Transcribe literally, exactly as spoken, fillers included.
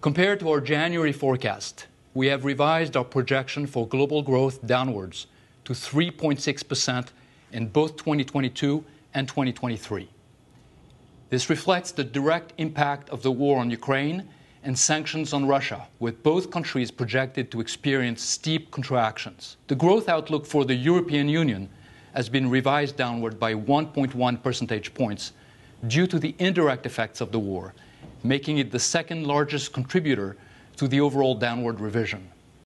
Compared to our January forecast, we have revised our projection for global growth downwards to three point six percent in both twenty twenty-two and twenty twenty-three. This reflects the direct impact of the war on Ukraine and sanctions on Russia, with both countries projected to experience steep contractions. The growth outlook for the European Union has been revised downward by one point one percentage points due to the indirect effects of the war, making it the second largest contributor to the overall downward revision.